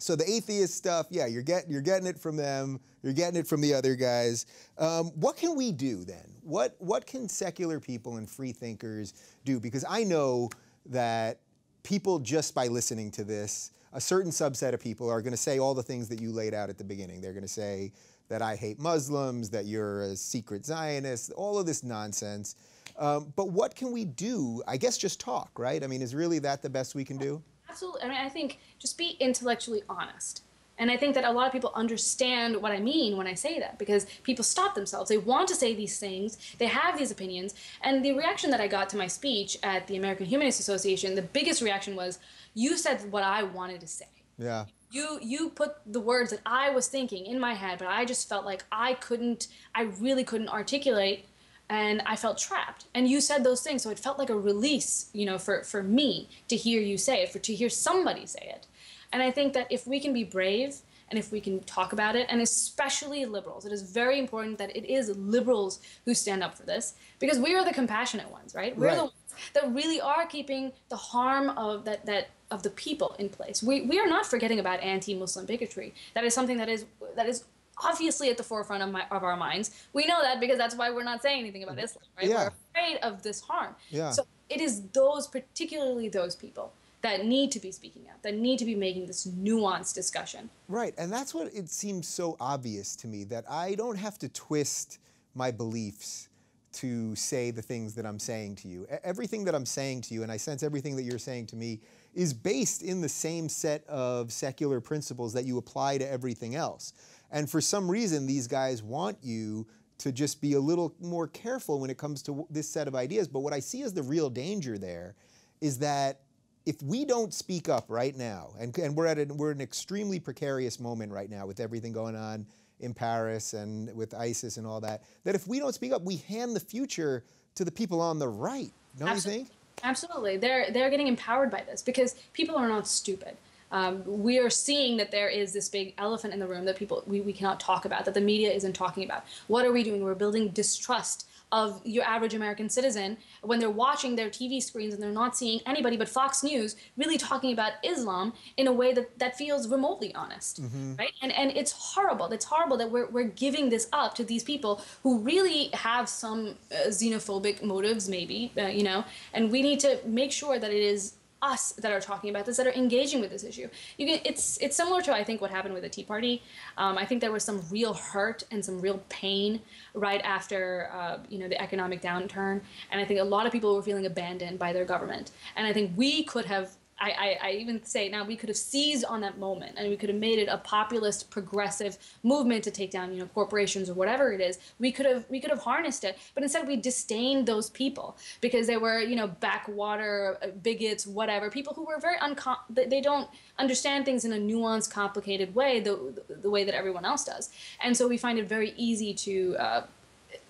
So the atheist stuff, yeah, you're, get, you're getting it from them. You're getting it from the other guys. Um, what can we do then? What, what can secular people and free thinkers do? Because I know that people, just by listening to this, a certain subset of people are going to say all the things that you laid out at the beginning. They're going to say that I hate Muslims, that you're a secret Zionist, all of this nonsense. Um, but what can we do? I guess just talk, right? I mean, is really that the best we can do? Absolutely. I mean, I think just be intellectually honest. And I think that a lot of people understand what I mean when I say that, because people stop themselves. They want to say these things. They have these opinions. And the reaction that I got to my speech at the American Humanist Association, the biggest reaction was, you said what I wanted to say. Yeah. You, you put the words that I was thinking in my head, but I just felt like I couldn't, I really couldn't articulate, and I felt trapped. And you said those things, so it felt like a release, you know, for, for me to hear you say it, for to hear somebody say it. And I think that if we can be brave, and if we can talk about it, and especially liberals, it is very important that it is liberals who stand up for this, because we are the compassionate ones, right? We're right. the ones that really are keeping the harm of that, that of the people in place. We, we are not forgetting about anti-Muslim bigotry. That is something that is, that is obviously at the forefront of, my, of our minds. We know that because that's why we're not saying anything about Islam, right? Yeah. We're afraid of this harm. Yeah. So it is those, particularly those people, that need to be speaking out, that need to be making this nuanced discussion. Right, and that's what it seems so obvious to me, that I don't have to twist my beliefs to say the things that I'm saying to you. Everything that I'm saying to you, and I sense everything that you're saying to me, is based in the same set of secular principles that you apply to everything else. And for some reason, these guys want you to just be a little more careful when it comes to this set of ideas. But what I see as the real danger there is that if we don't speak up right now, and, and we're at a, we're an extremely precarious moment right now with everything going on in Paris and with ISIS and all that, that if we don't speak up, we hand the future to the people on the right, don't Absolutely. You think? Absolutely. They're, they're getting empowered by this because people are not stupid. Um, we are seeing that there is this big elephant in the room that people we, we cannot talk about, that the media isn't talking about. What are we doing? We're building distrust of your average American citizen when they're watching their T V screens and they're not seeing anybody but Fox News really talking about Islam in a way that, that feels remotely honest, mm-hmm. right? And, and it's horrible. It's horrible that we're, we're giving this up to these people who really have some uh, xenophobic motives maybe, uh, you know, and we need to make sure that it is us that are talking about this, that are engaging with this issue. You can, it's, it's similar to, I think, what happened with the Tea Party. Um, I think there was some real hurt and some real pain right after uh, you know, the economic downturn. And I think a lot of people were feeling abandoned by their government. And I think we could have, I, I, I even say now, we could have seized on that moment and we could have made it a populist, progressive movement to take down, you know, corporations or whatever it is. We could have, we could have harnessed it, but instead we disdained those people because they were, you know, backwater bigots, whatever, people who were very uncom. They don't understand things in a nuanced, complicated way, the the way that everyone else does, and so we find it very easy to uh,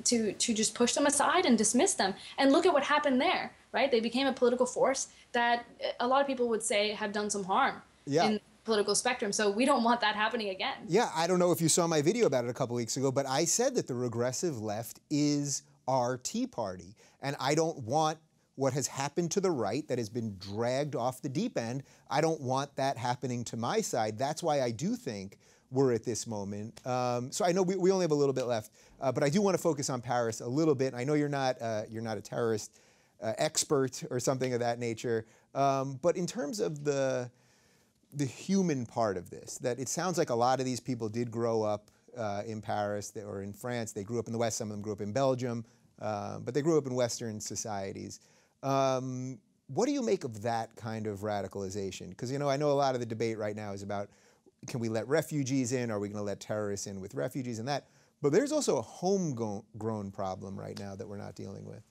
to to just push them aside and dismiss them. And look at what happened there. Right? They became a political force that a lot of people would say have done some harm yeah. in the political spectrum. So we don't want that happening again. Yeah, I don't know if you saw my video about it a couple weeks ago, but I said that the regressive left is our Tea Party. And I don't want what has happened to the right that has been dragged off the deep end. I don't want that happening to my side. That's why I do think we're at this moment. Um, so I know we, we only have a little bit left, uh, but I do want to focus on Paris a little bit. I know you're not, uh, you're not a terrorist uh, expert or something of that nature, um, but in terms of the, the human part of this, that it sounds like a lot of these people did grow up uh, in Paris or in France. They grew up in the West. Some of them grew up in Belgium, uh, but they grew up in Western societies. Um, what do you make of that kind of radicalization? Because, you know, I know a lot of the debate right now is about, can we let refugees in? Are we going to let terrorists in with refugees and that? But there's also a homegrown problem right now that we're not dealing with.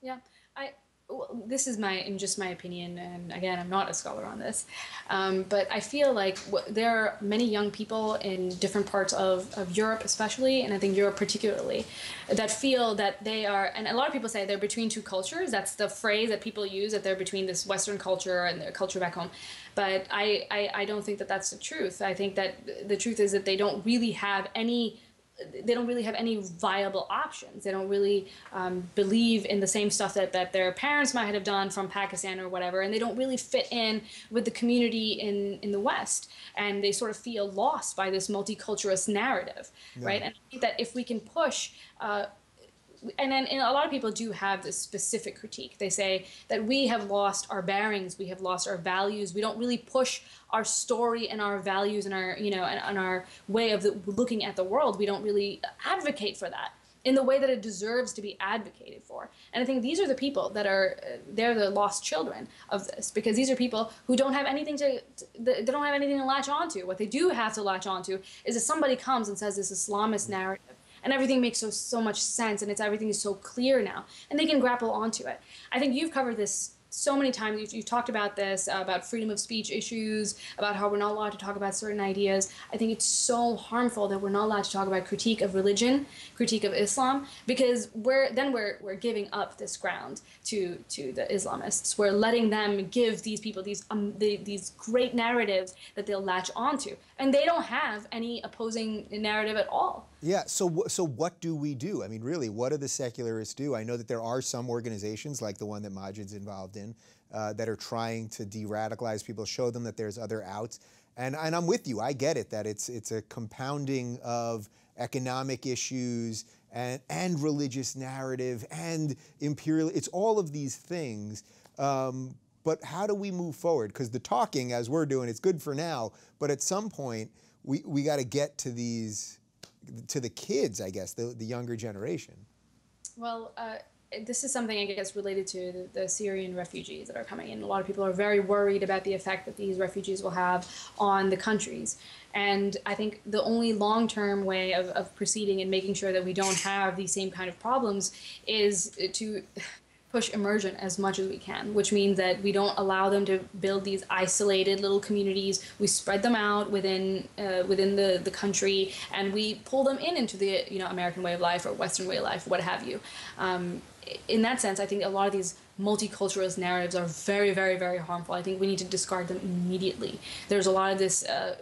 Yeah, I, well, this is my just my opinion, and again, I'm not a scholar on this, um, but I feel like w there are many young people in different parts of, of Europe especially, and I think Europe particularly, that feel that they are, and a lot of people say they're between two cultures. That's the phrase that people use, that they're between this Western culture and their culture back home. But I, I, I don't think that that's the truth. I think that the truth is that they don't really have any, they don't really have any viable options. They don't really um, believe in the same stuff that, that their parents might have done from Pakistan or whatever, and they don't really fit in with the community in, in the West. And they sort of feel lost by this multiculturalist narrative, yeah. Right? And I think that if we can push, uh, and then and a lot of people do have this specific critique. They say that we have lost our bearings, we have lost our values, we don't really push our story and our values and our, you know, and, and our way of the, looking at the world. We don't really advocate for that in the way that it deserves to be advocated for. And I think these are the people that are, they're the lost children of this, because these are people who don't have anything to, they don't have anything to latch onto. What they do have to latch onto is if somebody comes and says this Islamist narrative, and everything makes so, so much sense, and it's everything is so clear now, and they can grapple onto it. I think you've covered this so many times. You've, you've talked about this, uh, about freedom of speech issues, about how we're not allowed to talk about certain ideas. I think it's so harmful that we're not allowed to talk about critique of religion, critique of Islam, because we're, then we're, we're giving up this ground to, to the Islamists. We're letting them give these people these, um, the, these great narratives that they'll latch onto, and they don't have any opposing narrative at all. Yeah, so, so what do we do? I mean, really, what do the secularists do? I know that there are some organizations, like the one that Majid's involved in, uh, that are trying to de-radicalize people, show them that there's other outs. And, and I'm with you. I get it, that it's, it's a compounding of economic issues and, and religious narrative and imperial. It's all of these things. Um, but how do we move forward? Because the talking, as we're doing, it's good for now. But at some point, we, we got to get to these... to the kids, I guess, the, the younger generation. Well, uh, this is something, I guess, related to the, the Syrian refugees that are coming in. A lot of people are very worried about the effect that these refugees will have on the countries. And I think the only long-term way of, of proceeding and making sure that we don't have these same kind of problems is to... push immersion as much as we can, which means that we don't allow them to build these isolated little communities. We spread them out within uh, within the, the country, and we pull them in into the you know American way of life or Western way of life, what have you. Um, in that sense, I think a lot of these multiculturalist narratives are very, very, very harmful. I think we need to discard them immediately. There's a lot of this, uh,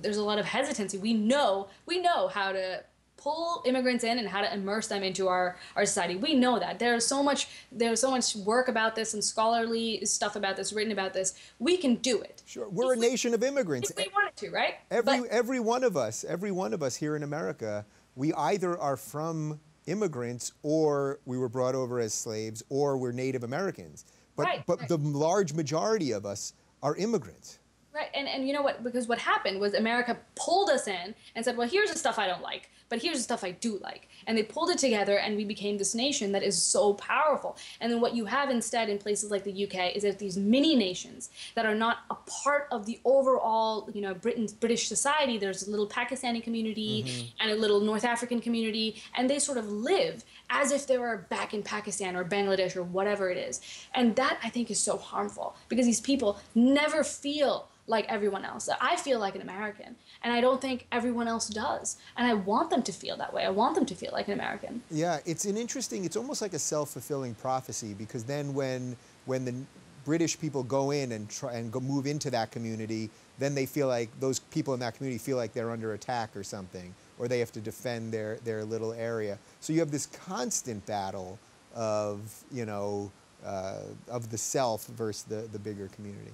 there's a lot of hesitancy. We know, we know how to pull immigrants in and how to immerse them into our, our society. We know that. There's so much there's so much work about this and scholarly stuff about this, written about this. We can do it. Sure. We're if a we, nation of immigrants. If we wanted to, right? Every, but, every one of us, every one of us here in America, we either are from immigrants or we were brought over as slaves or we're Native Americans. But, right, but right. The large majority of us are immigrants. Right, and, and you know what, because what happened was America pulled us in and said, well, here's the stuff I don't like, but here's the stuff I do like. And they pulled it together and we became this nation that is so powerful. And then what you have instead in places like the U K is that these mini nations that are not a part of the overall, you know, Britain, British society. There's a little Pakistani community mm-hmm. and a little North African community, and they sort of live as if they were back in Pakistan or Bangladesh or whatever it is. And that, I think, is so harmful because these people never feel like everyone else. I feel like an American, and I don't think everyone else does. And I want them to feel that way. I want them to feel like an American. Yeah, it's an interesting, it's almost like a self-fulfilling prophecy, because then when when the British people go in and try and go move into that community, then they feel like those people in that community feel like they're under attack or something, or they have to defend their, their little area. So you have this constant battle of, you know, uh, of the self versus the, the bigger community.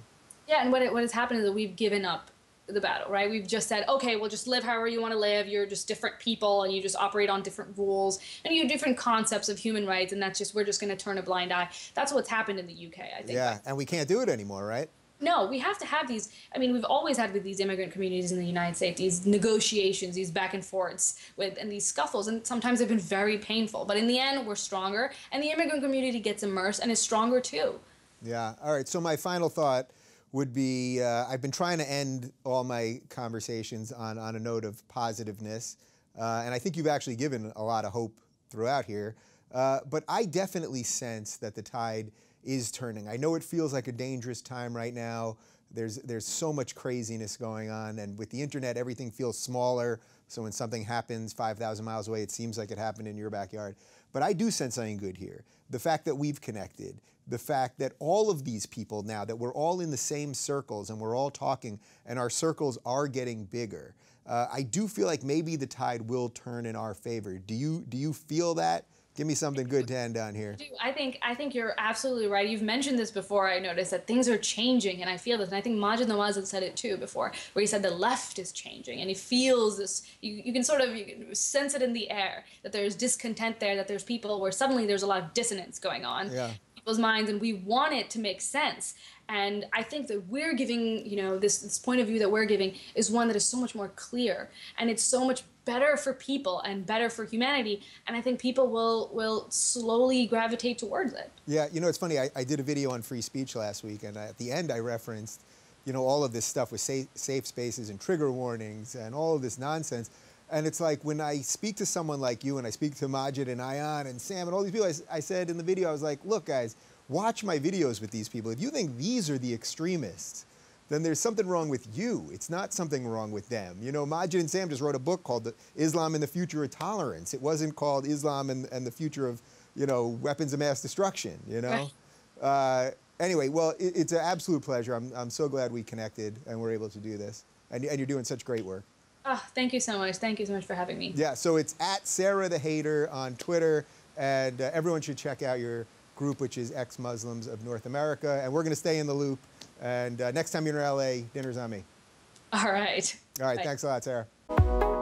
Yeah, and what, it, what has happened is that we've given up the battle, right? We've just said, okay, well, just live however you want to live. You're just different people, and you just operate on different rules, and you have different concepts of human rights, and that's just, we're just going to turn a blind eye. That's what's happened in the U K, I think. Yeah, and we can't do it anymore, right? No, we have to have these, I mean, we've always had with these immigrant communities in the United States, these negotiations, these back and forths, with, and these scuffles, and sometimes they've been very painful. But in the end, we're stronger, and the immigrant community gets immersed and is stronger too. Yeah, all right, so my final thought would be, uh, I've been trying to end all my conversations on, on a note of positiveness, uh, and I think you've actually given a lot of hope throughout here, uh, but I definitely sense that the tide is turning. I know it feels like a dangerous time right now. There's, there's so much craziness going on, and with the internet, everything feels smaller, so when something happens five thousand miles away, it seems like it happened in your backyard. But I do sense something good here. The fact that we've connected, the fact that all of these people now, that we're all in the same circles and we're all talking, and our circles are getting bigger. Uh, I do feel like maybe the tide will turn in our favor. Do you, do you feel that? Give me something good to end on here. I think, I think you're absolutely right. You've mentioned this before, I noticed, that things are changing, and I feel this. And I think Majid Nawaz had said it too before, where he said the left is changing, and he feels this. You, you can sort of you can sense it in the air, that there's discontent there, that there's people where suddenly there's a lot of dissonance going on yeah. in people's minds, and we want it to make sense. And I think that we're giving, you know, this, this point of view that we're giving is one that is so much more clear, and it's so much better for people and better for humanity. And I think people will, will slowly gravitate towards it. Yeah, you know, it's funny. I, I did a video on free speech last week, and at the end I referenced, you know, all of this stuff with safe, safe spaces and trigger warnings and all of this nonsense. And it's like, when I speak to someone like you, and I speak to Majid and Ayan and Sam and all these people, I, I said in the video, I was like, look, guys, watch my videos with these people. If you think these are the extremists, then there's something wrong with you. It's not something wrong with them. You know, Majid and Sam just wrote a book called the Islam and the Future of Tolerance. It wasn't called Islam and, and the Future of, you know, Weapons of Mass Destruction, you know? Right. Uh, anyway, well, it, it's an absolute pleasure. I'm, I'm so glad we connected and we're able to do this. And, and you're doing such great work. Oh, thank you so much. Thank you so much for having me. Yeah, so it's at Sarah the Haider on Twitter, and uh, everyone should check out your group, which is Ex-Muslims of North America, and we're gonna stay in the loop. And uh, next time you're in L A, dinner's on me. All right. All right, Bye. Thanks a lot, Sarah.